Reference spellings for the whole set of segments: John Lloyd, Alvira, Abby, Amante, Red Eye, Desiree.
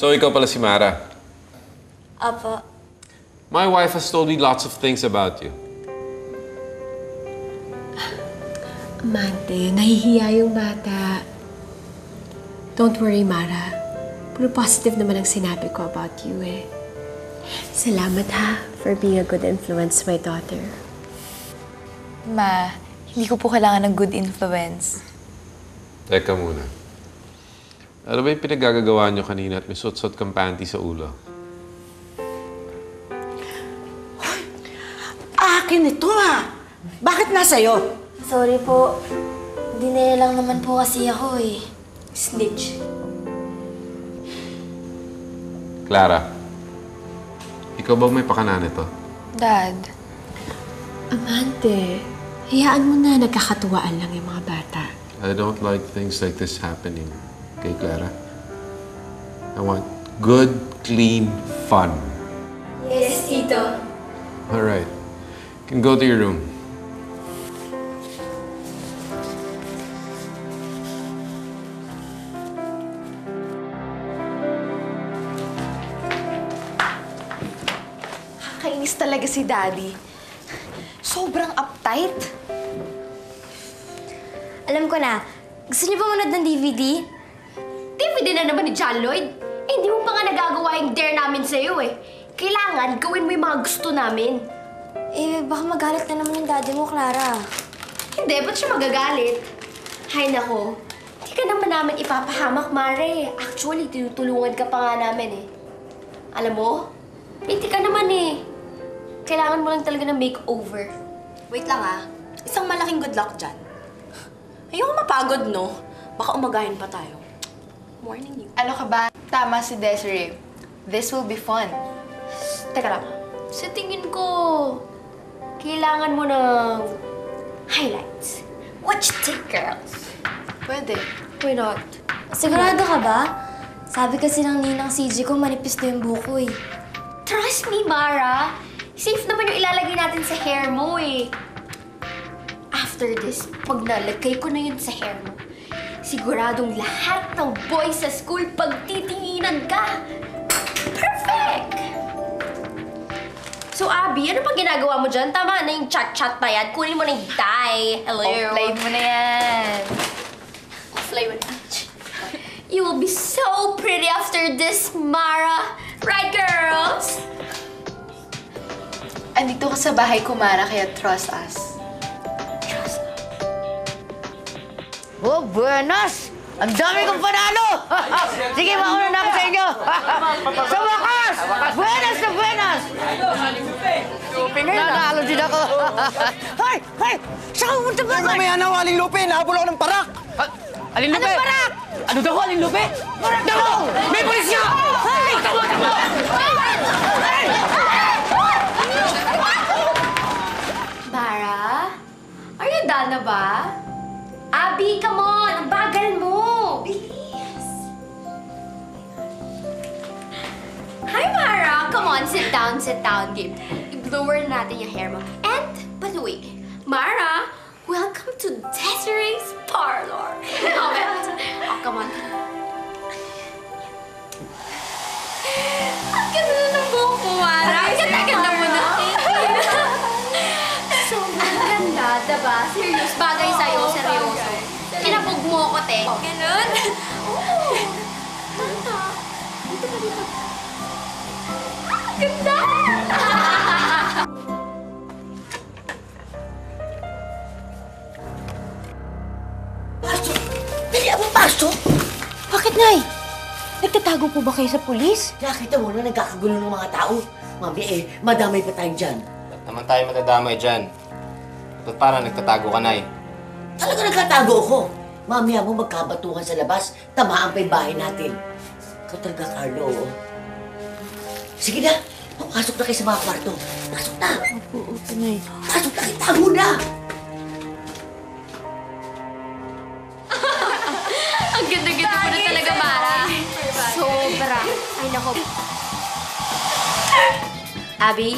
So, ikaw pala si Mara? Apo. My wife has told me lots of things about you. Amante, nahihiya yung bata. Don't worry, Mara. Puro positive naman ang sinabi ko about you, eh. Salamat, ha, for being a good influence to my daughter. Ma, hindi ko po kailangan ng good influence. Teka muna. Ano ba yung pinagagagawa niyo kanina at may suot-suot kang panty sa ulo? Hoy! Akin ito, ha! Bakit nasa'yo? Sorry po. Dinaya lang naman po kasi ako, eh. Snitch. Clara, ikaw ba may pakanaan ito? Dad. Amante, hayaan mo na, nagkakatuwaan lang yung mga bata. I don't like things like this happening. Okay, Clara? I want good, clean fun. Yes, Tito. All right. You can go to your room. Nakakainis talaga si Daddy. Sobrang uptight. Alam ko na. Gusto niyo ba manood ng DVD? DVD na naman ni John Lloyd. Eh, hindi mo pa nga nagagawa yung dare namin sa'yo, eh. Kailangan gawin mo yung mga gusto namin. Eh, baka magalit na naman yung daddy mo, Clara. Hindi, ba't siya magagalit? Hay nako, hindi ka naman namin ipapahamak, Mare. Actually, tinutulungan ka pa nga namin, eh. Alam mo? Pwede ka naman eh. Kailangan mo lang talaga ng makeover. Wait lang ah. Isang malaking good luck dyan. Ayoko mapagod, no? Baka umagahin pa tayo. Morning you. Ano ka ba? Tama si Desiree. This will be fun. Teka lang. Sa tingin ko, kailangan mo ng highlights. What you think, girls? Pwede. Why not? Sigurado ka ba? Sabi kasi ng ninang CJ ko, manipis na yung buhok ko eh. Trust me, Mara. Safe naman yung ilalagay natin sa hair mo, eh. After this, pag nalagay ko na yun sa hair mo, siguradong lahat ng boys sa school pagtitinginan ka. Perfect! So, Abby, ano pang ginagawa mo dyan? Tama na yung chat-chat na yan. Kunin mo na yung tie. Hello. Offline mo na yan. Offline mo na. You will be so pretty after this, Mara. Right, girls? Andito ka sa bahay ko, Mara, kaya trust us. Trust us. Oh, buenas! Ang dami kong panalo! Sige, mauna na ako sa inyo! Sa wakas! Buenas na buenas! Nanalo din ako! Hoy! Hoy! Saan ka pumunta ba? Mamaya na ako, Aling Lupe! Nahabol ako ng parak! Aling Lupe! Anong parak? Ano daw, Aling Lupe? Parak daw! May polis nga! Mara, are you done na ba? Abby, come on! Ang bagal mo! Bilis! Hi, Mara! Come on, sit down, game. I-blower natin yung hair mo. And, by the way, Mara, welcome to Desiree's parlor. Oh, come on. Ang ganda ng buhok ko, Mara. Ang ganda mo na. So, ang ganda, diba? Serious. Bagay sa'yo, seryoso. Kinabog mo ako, te. Ganun? Oo. Tanta. Dito ka dito. Ang ganda! Paso! Dali ako, paso! Bakit, Nay? Nagtatago po ba kayo sa pulis? Nakita mo na nagkakagulo ng mga tao. Mami, eh, madamay pa tayo dyan. Ba't naman tayo matadamay dyan? Ba't parang nagtatago ka, Nay? Talaga nagkatago ako. Mamiya mo magkabatuhan sa labas, tamaan pa yung bahay natin. Ikaw talaga, Carlo, oo. Sige na, papasok na kayo sa mga kwarto. Pasok na! Oo, Nay. Pasok na, kitago na! Ang ganda-ganda mo na talaga, Mara. Sobra. Ay, nako. Abby,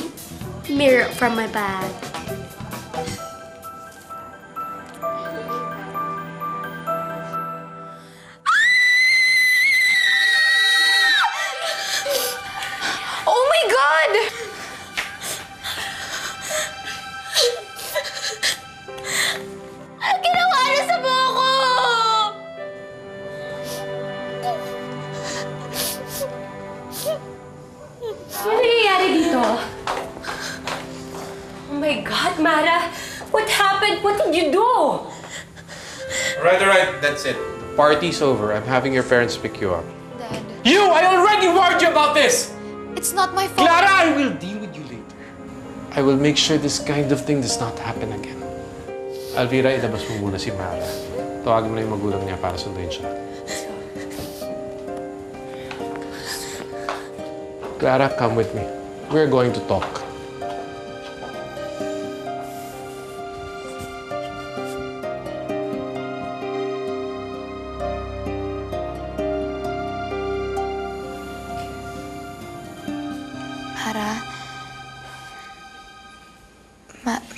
mirror from my bag. Ah! God! Ano ginawa niya sa buho ko? Ano nangyayari dito? Oh my God, Mara! What happened? What did you do? All right. That's it. The party's over. I'm having your parents pick you up. Dad. You! I already warned you about this! It's not my fault. Clara, I will deal with you later. I will make sure this kind of thing does not happen again. Alvira, ilabas mo muna si Mara. Tawagin mo na yung magulang niya para sunduin siya. Clara, come with me. We're going to talk.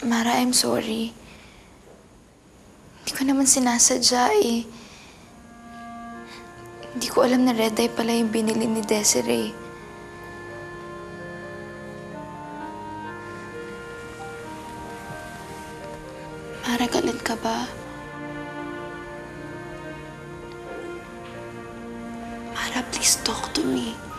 Mara, I'm sorry. Hindi ko naman sinasadya eh. Hindi ko alam na Red Eye pala yung binili ni Desiree. Mara, galit ka ba? Mara, please talk to me.